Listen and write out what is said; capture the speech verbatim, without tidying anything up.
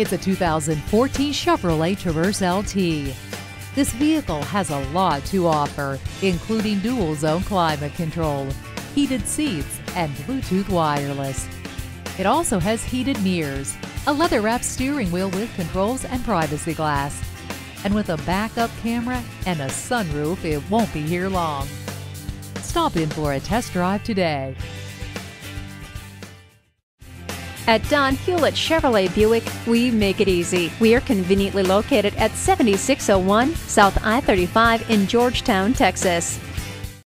It's a two thousand fourteen Chevrolet Traverse L T. This vehicle has a lot to offer, including dual zone climate control, heated seats, and Bluetooth wireless. It also has heated mirrors, a leather-wrapped steering wheel with controls and privacy glass. And with a backup camera and a sunroof, it won't be here long. Stop in for a test drive today. At Don Hewlett Chevrolet Buick, we make it easy. We are conveniently located at seventy-six oh one South I thirty-five in Georgetown, Texas.